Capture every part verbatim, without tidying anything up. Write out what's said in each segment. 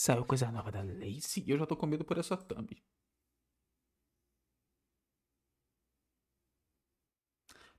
Saiu coisa nova da Lacey e eu já tô com medo por essa thumb.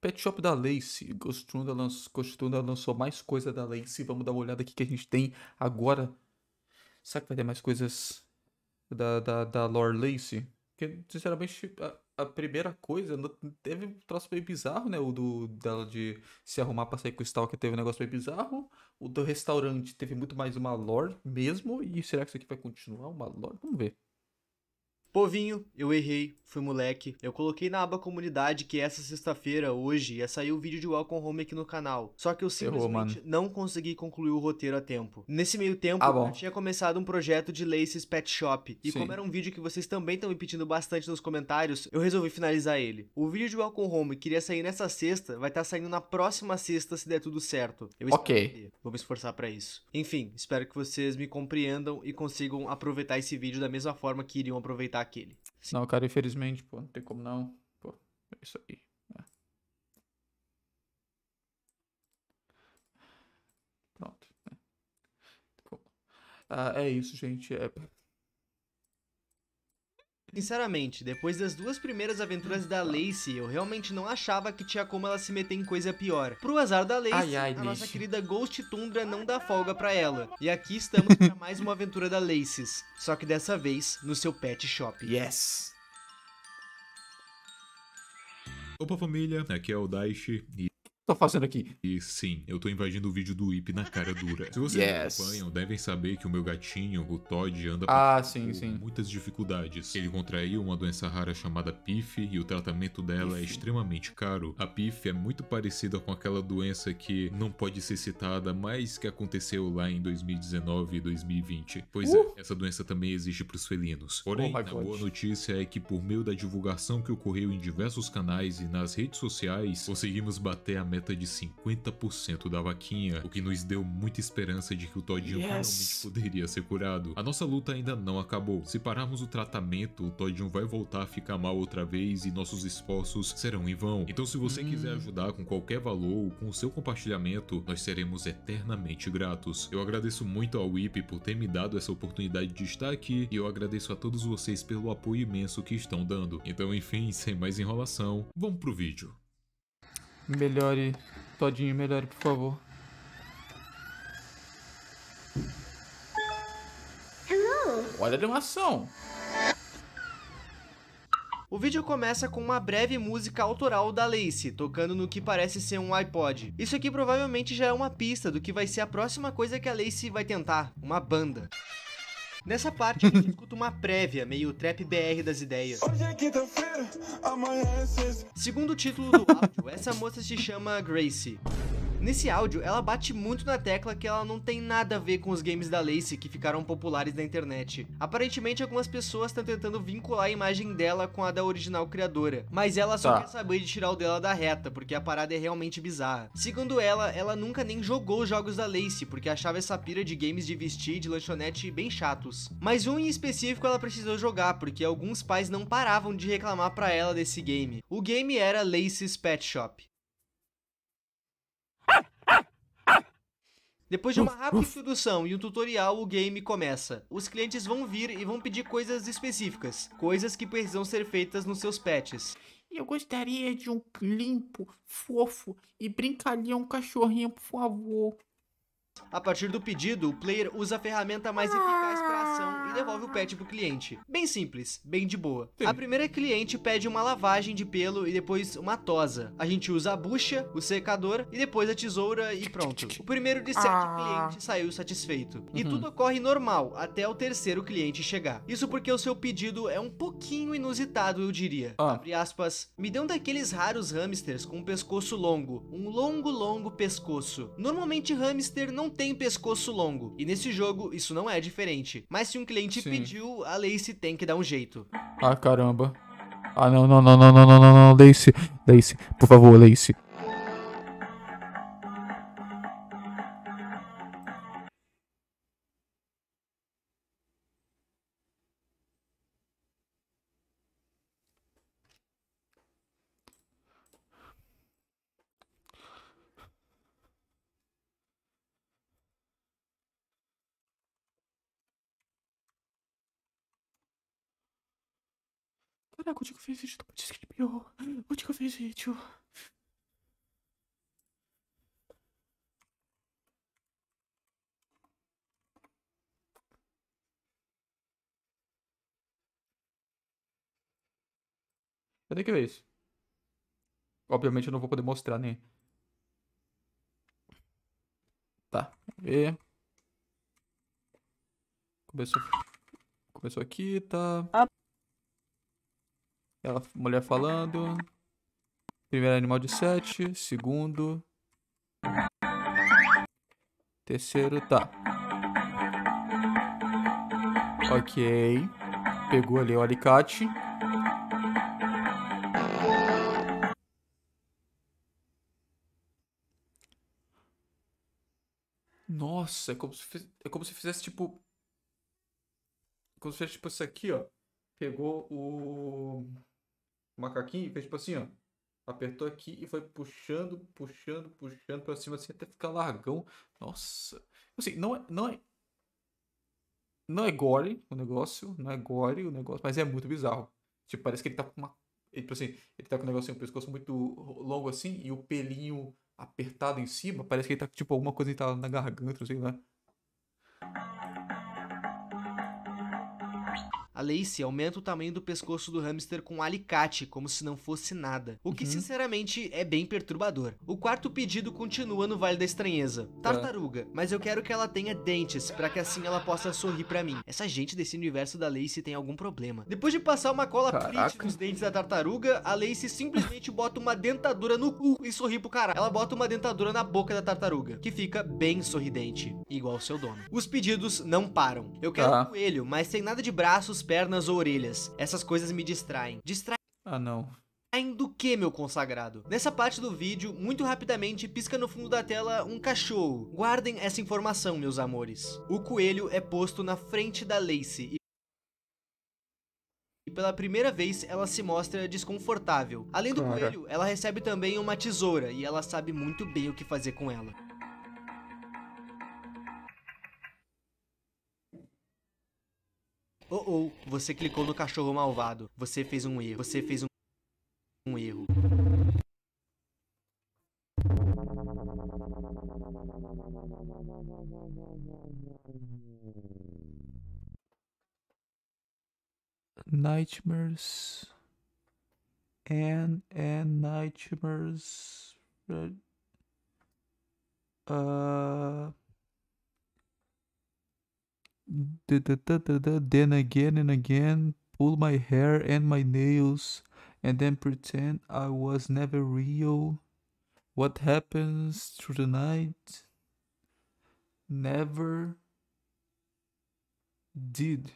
Pet Shop da Lacey. Ghost Tundra lançou, Ghost Tundra lançou mais coisa da Lacey. Vamos dar uma olhada aqui que a gente tem agora. Será que vai ter mais coisas da, da, da Lore Lacey? Porque, sinceramente, a, a primeira coisa teve um troço meio bizarro, né? O do, dela de se arrumar pra sair com o Stalker teve um negócio meio bizarro. O do restaurante teve muito mais uma lore mesmo. E será que isso aqui vai continuar uma lore? Vamos ver. Povinho, eu errei, fui moleque. Eu coloquei na aba comunidade que essa sexta-feira, hoje, ia sair o vídeo de Welcome Home aqui no canal. Só que eu simplesmente Errou, não consegui concluir o roteiro a tempo. Nesse meio tempo, ah, eu tinha começado um projeto de Lacey's Pet Shop. E Sim. como era um vídeo que vocês também estão me pedindo bastante nos comentários, eu resolvi finalizar ele. O vídeo de Welcome Home que iria sair nessa sexta, vai estar tá saindo na próxima sexta, se der tudo certo. Eu ok. Vou me esforçar pra isso. Enfim, espero que vocês me compreendam e consigam aproveitar esse vídeo da mesma forma que iriam aproveitar aquele. Sim. Não, cara, infelizmente, pô, não tem como não. Pô, é isso aí. É. Pronto. É. Ah, é isso, gente. É... Sinceramente, depois das duas primeiras aventuras da Lacey, eu realmente não achava que tinha como ela se meter em coisa pior. Pro azar da Lacey, ai, ai, a Lacey. nossa querida Ghost Tundra não dá folga pra ela. E aqui estamos pra mais uma aventura da Lacey's, só que dessa vez no seu pet shop. Yes! Opa, família, aqui é o Daishi e... tô fazendo aqui. E sim, eu tô invadindo o vídeo do Ipe na cara dura. Se vocês yes. me acompanham, devem saber que o meu gatinho, o Todd, anda ah, por sim, sim. muitas dificuldades. Ele contraiu uma doença rara chamada P I F e o tratamento dela Pif. é extremamente caro. A P I F é muito parecida com aquela doença que não pode ser citada, mas que aconteceu lá em dois mil e dezenove e dois mil e vinte. Pois uh. é, essa doença também existe pros felinos. Porém, oh, a boa notícia é que por meio da divulgação que ocorreu em diversos canais e nas redes sociais, conseguimos bater a meta de cinquenta por cento da vaquinha, o que nos deu muita esperança de que o Toddinho yes. realmente poderia ser curado. A nossa luta ainda não acabou. Se pararmos o tratamento, o Toddinho vai voltar a ficar mal outra vez e nossos esforços serão em vão. Então, se você hum. quiser ajudar com qualquer valor ou com o seu compartilhamento, nós seremos eternamente gratos. Eu agradeço muito ao Whip por ter me dado essa oportunidade de estar aqui e eu agradeço a todos vocês pelo apoio imenso que estão dando. Então, enfim, sem mais enrolação, vamos pro vídeo. Melhore, Toddinho, melhore, por favor. Hello. Olha a animação. O vídeo começa com uma breve música autoral da Lacey, tocando no que parece ser um iPod. Isso aqui provavelmente já é uma pista do que vai ser a próxima coisa que a Lacey vai tentar, uma banda. Nessa parte, a gente escuta uma prévia, meio trap B R das ideias. Hoje é quinta-feira, amanhã é sexta. Segundo o título do áudio, essa moça se chama Gracie. Nesse áudio, ela bate muito na tecla que ela não tem nada a ver com os games da Lacey que ficaram populares na internet. Aparentemente, algumas pessoas estão tentando vincular a imagem dela com a da original criadora, mas ela só tá. quer saber de tirar o dela da reta, porque a parada é realmente bizarra. Segundo ela, ela nunca nem jogou os jogos da Lacey, porque achava essa pira de games de vestir e de lanchonete bem chatos. Mas um em específico ela precisou jogar, porque alguns pais não paravam de reclamar pra ela desse game. O game era Lacey's Pet Shop. Depois de uma rápida introdução e um tutorial, o game começa. Os clientes vão vir e vão pedir coisas específicas, coisas que precisam ser feitas nos seus pets. Eu gostaria de um limpo, fofo e brincalhão cachorrinho, por favor. A partir do pedido, o player usa a ferramenta mais eficaz para a ação e devolve o pet pro cliente. Bem simples, bem de boa. Sim. A primeira cliente pede uma lavagem de pelo e depois uma tosa. A gente usa a bucha, o secador e depois a tesoura e pronto. O primeiro de sete ah. clientes saiu satisfeito. Uhum. E tudo ocorre normal até o terceiro cliente chegar. Isso porque o seu pedido é um pouquinho inusitado, eu diria. Ah. Abre aspas. Me dê um daqueles raros hamsters com um pescoço longo. Um longo, longo pescoço. Normalmente hamster não Não tem pescoço longo, e nesse jogo isso não é diferente. Mas se um cliente Sim. pediu, a Lacey tem que dar um jeito. Ah, caramba. Ah, não, não, não, não, não, não, não, Lacey. Lacey, por favor, Lacey. Caraca, o Tico fez vídeo do podcast que ele piou. O Tico fez vídeo. Eu tenho que ver isso. Obviamente eu não vou poder mostrar nem. Tá, ver. Começou. Começou aqui, tá. Ela, mulher falando. Primeiro animal de sete. Segundo. Terceiro, tá. Ok. Pegou ali o alicate. Nossa, é como se, fiz... é como se fizesse tipo. É como se fizesse tipo isso aqui, ó. Pegou o macaquinho e fez tipo assim, ó. Apertou aqui e foi puxando, puxando, puxando pra cima assim até ficar largão. Nossa. Assim, não é. Não é, não é gore o negócio. Não é gore o negócio, mas é muito bizarro. Tipo, parece que ele tá com uma. Ele, assim, ele tá com um negócio assim, um pescoço muito longo assim e o pelinho apertado em cima, parece que ele tá tipo alguma coisa que tá na garganta, sei lá. A Lacey aumenta o tamanho do pescoço do hamster com um alicate, como se não fosse nada. O que, uhum. sinceramente, é bem perturbador. O quarto pedido continua no Vale da Estranheza. Tartaruga, mas eu quero que ela tenha dentes, pra que assim ela possa sorrir pra mim. Essa gente desse universo da Lacey tem algum problema. Depois de passar uma cola print nos dentes da tartaruga, a Lacey simplesmente bota uma dentadura no cu e sorri pro caralho. Ela bota uma dentadura na boca da tartaruga, que fica bem sorridente, igual seu dono. Os pedidos não param. Eu quero uhum. um coelho, mas sem nada de braços, pernas ou orelhas. Essas coisas me distraem. Distraem... Ah, não. Do que, meu consagrado? Nessa parte do vídeo, muito rapidamente, pisca no fundo da tela um cachorro. Guardem essa informação, meus amores. O coelho é posto na frente da Lacey e... e pela primeira vez, ela se mostra desconfortável. Além do Cara. coelho, ela recebe também uma tesoura e ela sabe muito bem o que fazer com ela. Oh, oh, você clicou no cachorro malvado. Você fez um erro. Você fez um, um erro. Nightmares and and nightmares. Uh... Then again and again, pull my hair and my nails, and then pretend I was never real. What happens through the night? Never did.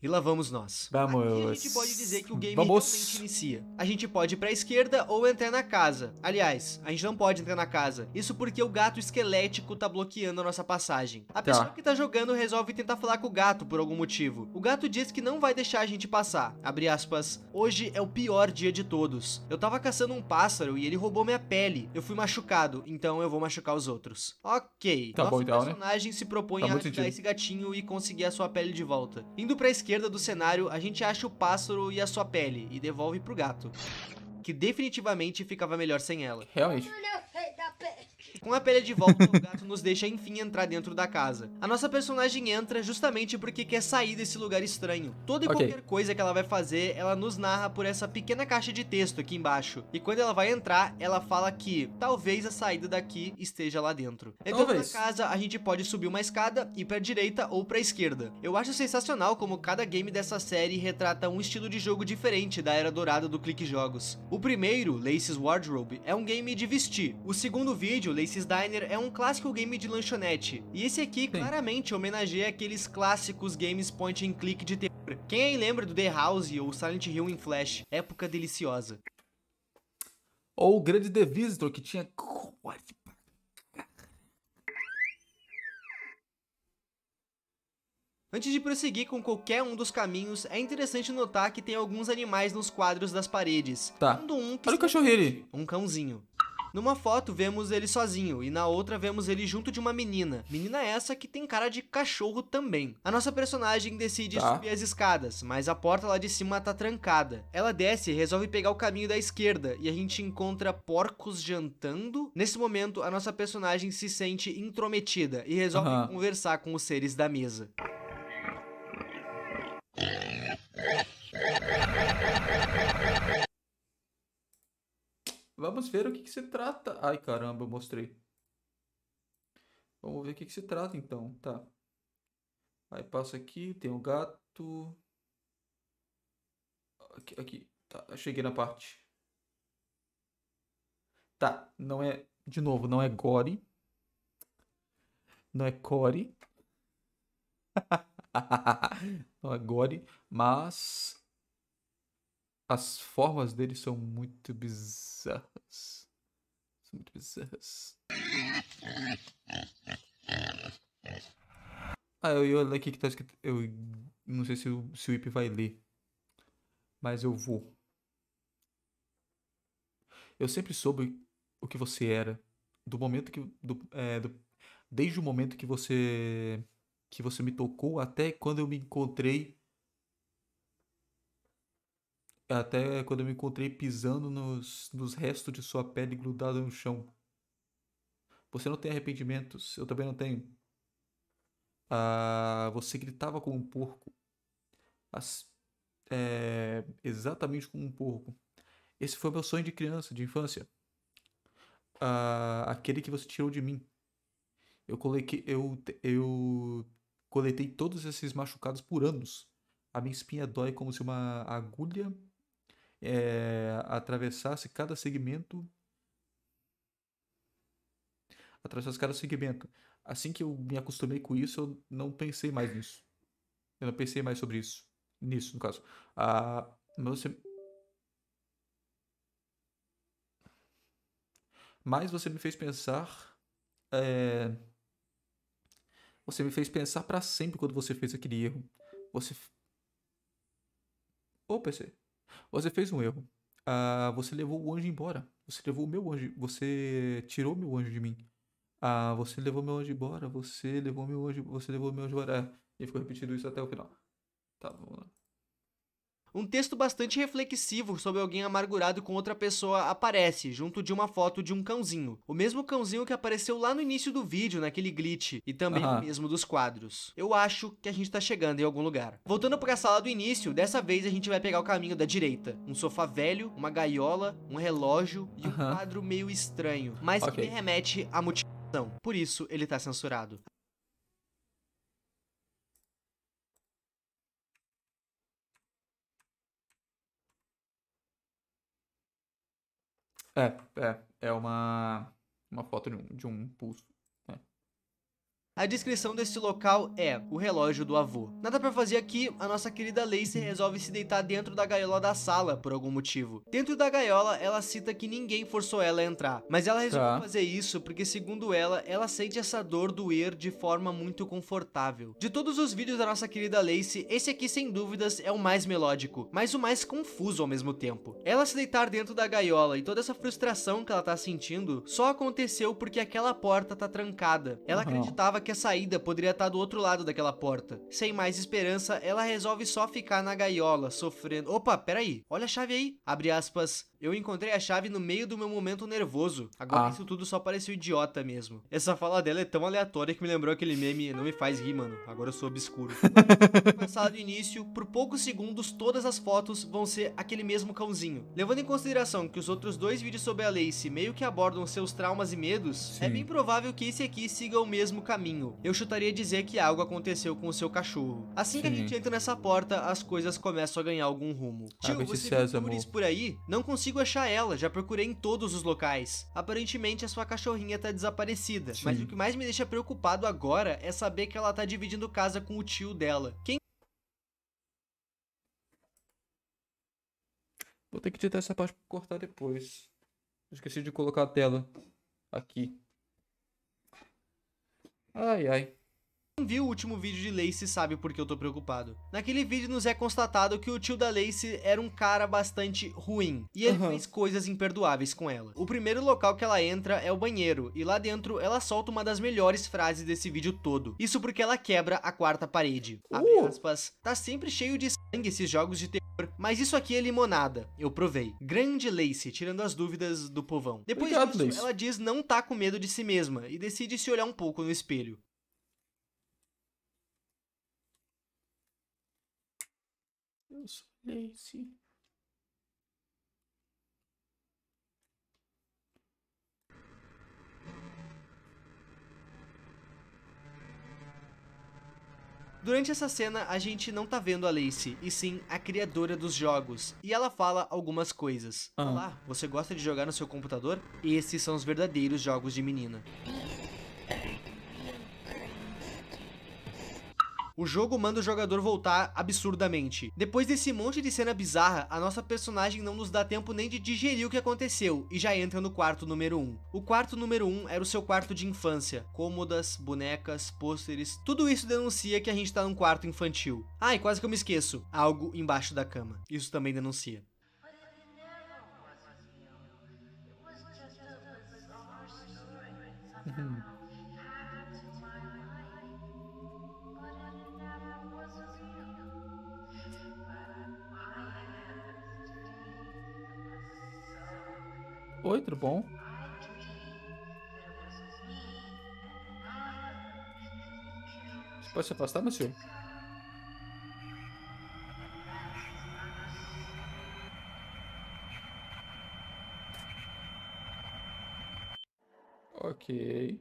E lá vamos nós. Vamos. Aqui a gente pode dizer que o game realmente inicia. A gente pode ir pra esquerda ou entrar na casa. Aliás, a gente não pode entrar na casa. Isso porque o gato esquelético tá bloqueando a nossa passagem. A pessoa tá. que tá jogando resolve tentar falar com o gato por algum motivo. O gato diz que não vai deixar a gente passar. Abre aspas. Hoje é o pior dia de todos. Eu tava caçando um pássaro e ele roubou minha pele. Eu fui machucado, então eu vou machucar os outros. Ok. Tá Nosso bom, então, personagem né? se propõe tá a ajudar esse gatinho e conseguir a sua pele de volta. Indo pra esquerda. À esquerda do cenário, a gente acha o pássaro e a sua pele e devolve pro gato, que definitivamente ficava melhor sem ela. Realmente. Com a pele de volta, o gato nos deixa enfim entrar dentro da casa. A nossa personagem entra justamente porque quer sair desse lugar estranho. Toda e okay. qualquer coisa que ela vai fazer, ela nos narra por essa pequena caixa de texto aqui embaixo. E quando ela vai entrar, ela fala que talvez a saída daqui esteja lá dentro. Então na casa, a gente pode subir uma escada, ir pra direita ou pra esquerda. Eu acho sensacional como cada game dessa série retrata um estilo de jogo diferente da era dourada do Clique Jogos. O primeiro, Lacey's Wardrobe, é um game de vestir. O segundo vídeo, Lacey's Diner, é um clássico game de lanchonete. E esse aqui Sim. claramente homenageia aqueles clássicos games point and click de terror. Quem aí lembra do The House ou Silent Hill em Flash? Época deliciosa. Ou o grande The Visitor, que tinha... Antes de prosseguir com qualquer um dos caminhos, é interessante notar que tem alguns animais nos quadros das paredes. Tá. Um que Olha o cachorro ali. Um cãozinho. Numa foto vemos ele sozinho e na outra vemos ele junto de uma menina. Menina essa que tem cara de cachorro também. A nossa personagem decide tá. subir as escadas, mas a porta lá de cima tá trancada. Ela desce e resolve pegar o caminho da esquerda e a gente encontra porcos jantando. Nesse momento a nossa personagem se sente intrometida e resolve uhum. conversar com os seres da mesa. Vamos ver o que, que se trata. Ai, caramba, eu mostrei. Vamos ver o que, que se trata, então. Tá. Aí passa aqui, tem um gato. Aqui, aqui. Tá, eu cheguei na parte. Tá, não é... De novo, não é gore. Não é core. Não é gore, mas... As formas dele são muito bizarras. São muito bizarras. Ah, eu ia ler aqui que tá escrito... Eu não sei se o, se o Ipe vai ler. Mas eu vou. Eu sempre soube o que você era. Do momento que... Do, é, do, desde o momento que você... Que você me tocou até quando eu me encontrei... Até quando eu me encontrei pisando nos, nos restos de sua pele grudada no chão. Você não tem arrependimentos, eu também não tenho. Ah, você gritava como um porco. As, é, exatamente como um porco. Esse foi meu sonho de criança, de infância. Ah, aquele que você tirou de mim. Eu coletei, eu, eu coletei todos esses machucados por anos. A minha espinha dói como se uma agulha... É, atravessasse cada segmento atravessasse cada segmento assim que eu me acostumei com isso, eu não pensei mais nisso eu não pensei mais sobre isso nisso no caso ah, mas, você... mas você me fez pensar é... você me fez pensar pra sempre quando você fez aquele erro. Você ô P C, você fez um erro. Ah, você levou o anjo embora. Você levou o meu anjo. Você tirou meu anjo de mim. Ah, você levou meu anjo embora. Você levou meu anjo. Você levou meu anjo embora. E ficou repetindo isso até o final. Tá, vamos lá. Um texto bastante reflexivo sobre alguém amargurado com outra pessoa aparece, junto de uma foto de um cãozinho. O mesmo cãozinho que apareceu lá no início do vídeo, naquele glitch, e também uhum. o mesmo dos quadros. Eu acho que a gente tá chegando em algum lugar. Voltando pra sala do início, dessa vez a gente vai pegar o caminho da direita. Um sofá velho, uma gaiola, um relógio e um uhum. quadro meio estranho, mas okay. que me remete à mutilação. Por isso, ele tá censurado. É, é, é uma, uma foto de um, de um pulso. É. A descrição desse local é o relógio do avô. Nada pra fazer aqui, a nossa querida Lacey resolve se deitar dentro da gaiola da sala, por algum motivo. Dentro da gaiola, ela cita que ninguém forçou ela a entrar. Mas ela resolveu tá. fazer isso porque, segundo ela, ela sente essa dor doer de forma muito confortável. De todos os vídeos da nossa querida Lacey, esse aqui, sem dúvidas, é o mais melódico, mas o mais confuso ao mesmo tempo. Ela se deitar dentro da gaiola e toda essa frustração que ela tá sentindo, só aconteceu porque aquela porta tá trancada. Ela uhum. acreditava que que a saída poderia estar do outro lado daquela porta. Sem mais esperança, ela resolve só ficar na gaiola, sofrendo... Opa, peraí, olha a chave aí. Abre aspas. Eu encontrei a chave no meio do meu momento nervoso. Agora ah. isso tudo só pareceu idiota mesmo. Essa fala dela é tão aleatória que me lembrou aquele meme... Não me faz rir, mano. Agora eu sou obscuro. Passado do início, por poucos segundos, todas as fotos vão ser aquele mesmo cãozinho. Levando em consideração que os outros dois vídeos sobre a Lacey meio que abordam seus traumas e medos, sim, é bem provável que esse aqui siga o mesmo caminho. Eu chutaria dizer que algo aconteceu com o seu cachorro. Assim que Sim. a gente entra nessa porta, as coisas começam a ganhar algum rumo. Tio, você viu por isso por aí? Não consigo achar ela, já procurei em todos os locais. Aparentemente a sua cachorrinha tá desaparecida. Sim. Mas o que mais me deixa preocupado agora é saber que ela tá dividindo casa com o tio dela. Quem... Vou ter que editar essa parte pra cortar depois. Esqueci de colocar a tela aqui. Ai, ai. Quem viu o último vídeo de Lacey sabe por que eu tô preocupado. Naquele vídeo nos é constatado que o tio da Lacey era um cara bastante ruim, e ele uhum. fez coisas imperdoáveis com ela. O primeiro local que ela entra é o banheiro, e lá dentro ela solta uma das melhores frases desse vídeo todo. Isso porque ela quebra a quarta parede. Uh. Abre aspas, tá sempre cheio de sangue esses jogos de terror, mas isso aqui é limonada, eu provei. Grande Lacey, tirando as dúvidas do povão. Depois Obrigado, disso, Lacey. Ela diz não tá com medo de si mesma, e decide se olhar um pouco no espelho. Eu sou Lacey. Durante essa cena, a gente não tá vendo a Lacey, e sim a criadora dos jogos. E ela fala algumas coisas. Ah. Olá, você gosta de jogar no seu computador? Esses são os verdadeiros jogos de menina. O jogo manda o jogador voltar absurdamente. Depois desse monte de cena bizarra, a nossa personagem não nos dá tempo nem de digerir o que aconteceu e já entra no quarto número um. O quarto número um era o seu quarto de infância. Cômodas, bonecas, pôsteres, tudo isso denuncia que a gente tá num quarto infantil. Ah, e quase que eu me esqueço. Algo embaixo da cama. Isso também denuncia. Uhum. Oi, tudo bom? Você pode se afastar, meu senhor? Ok.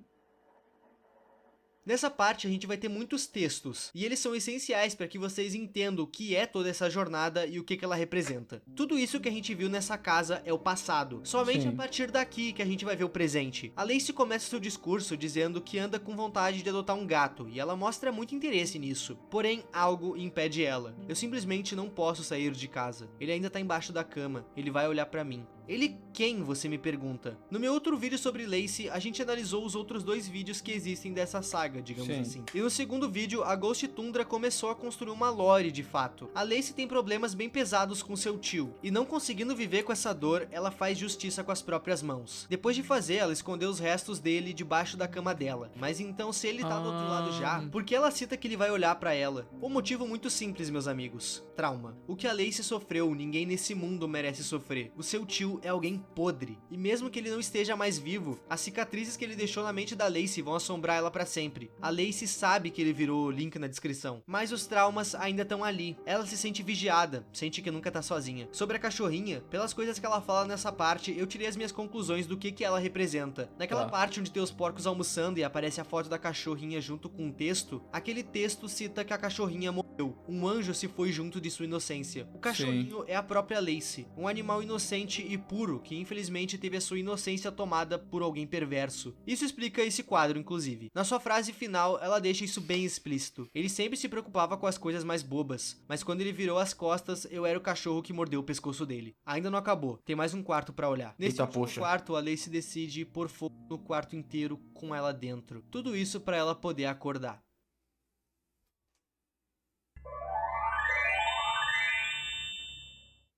Nessa parte a gente vai ter muitos textos, e eles são essenciais para que vocês entendam o que é toda essa jornada e o que, que ela representa. Tudo isso que a gente viu nessa casa é o passado, somente Sim. a partir daqui que a gente vai ver o presente. A Lacey começa seu discurso dizendo que anda com vontade de adotar um gato, e ela mostra muito interesse nisso, porém algo impede ela. Eu simplesmente não posso sair de casa, ele ainda tá embaixo da cama, ele vai olhar pra mim. Ele quem, você me pergunta? No meu outro vídeo sobre Lacey, a gente analisou os outros dois vídeos que existem dessa saga, digamos Sim. assim. E no segundo vídeo, a Ghost Tundra começou a construir uma lore de fato. A Lacey tem problemas bem pesados com seu tio, e não conseguindo viver com essa dor, ela faz justiça com as próprias mãos. Depois de fazer, ela escondeu os restos dele debaixo da cama dela. Mas então, se ele tá ah. do outro lado já, por que ela cita que ele vai olhar pra ela? Um motivo muito simples, meus amigos. Trauma. O que a Lacey sofreu, ninguém nesse mundo merece sofrer. O seu tio é alguém podre, e mesmo que ele não esteja mais vivo, as cicatrizes que ele deixou na mente da Lacey vão assombrar ela pra sempre. A Lacey sabe que ele virou link na descrição, mas os traumas ainda estão ali. Ela se sente vigiada, sente que nunca tá sozinha. Sobre a cachorrinha, pelas coisas que ela fala nessa parte, eu tirei as minhas conclusões do que que ela representa. Naquela ah. parte onde tem os porcos almoçando e aparece a foto da cachorrinha junto com um texto, aquele texto cita que a cachorrinha morreu. Um anjo se foi junto de sua inocência. O cachorrinho Sim. é a própria Lacey, um animal inocente e puro, que infelizmente teve a sua inocência tomada por alguém perverso. Isso explica esse quadro, inclusive. Na sua frase final, ela deixa isso bem explícito. Ele sempre se preocupava com as coisas mais bobas, mas quando ele virou as costas, eu era o cachorro que mordeu o pescoço dele. Ainda não acabou, tem mais um quarto pra olhar. Nesse Eita, último quarto, a Lacey decide pôr fogo no quarto inteiro com ela dentro. Tudo isso pra ela poder acordar.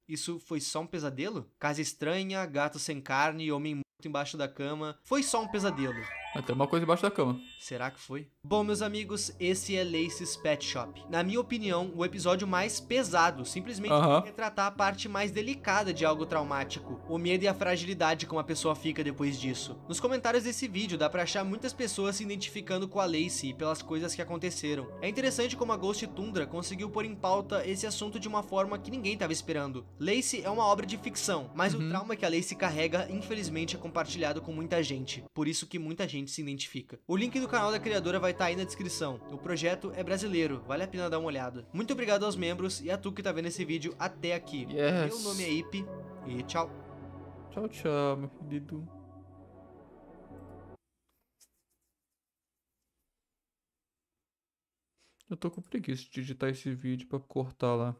Isso foi só um pesadelo? Casa estranha, gato sem carne, homem morto embaixo da cama. Foi só um pesadelo. Ah, tem uma coisa embaixo da cama. Será que foi? Bom, meus amigos, esse é Lacey's Pet Shop. Na minha opinião, o episódio mais pesado, simplesmente uh-huh. retratar a parte mais delicada de algo traumático, o medo e a fragilidade como a pessoa fica depois disso. Nos comentários desse vídeo dá pra achar muitas pessoas se identificando com a Lacey pelas coisas que aconteceram. É interessante como a Ghost Tundra conseguiu pôr em pauta esse assunto de uma forma que ninguém tava esperando. Lacey é uma obra de ficção, mas uh-huh. o trauma que a Lacey carrega, infelizmente, é compartilhado com muita gente. Por isso que muita gente se identifica. O link do canal da criadora vai estar aí na descrição. O projeto é brasileiro, vale a pena dar uma olhada. Muito obrigado aos membros e a tu que tá vendo esse vídeo até aqui. Yes. Meu nome é Ipe e tchau. Tchau, tchau, meu querido. Eu tô com preguiça de digitar esse vídeo pra cortar lá.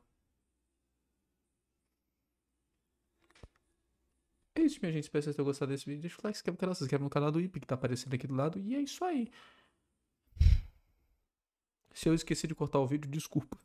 É isso, minha gente. Espero que vocês tenham gostado desse vídeo. Deixa o like, se inscreve no canal, se inscreve no canal do Ipe, que tá aparecendo aqui do lado. E é isso aí. Se eu esqueci de cortar o vídeo, desculpa.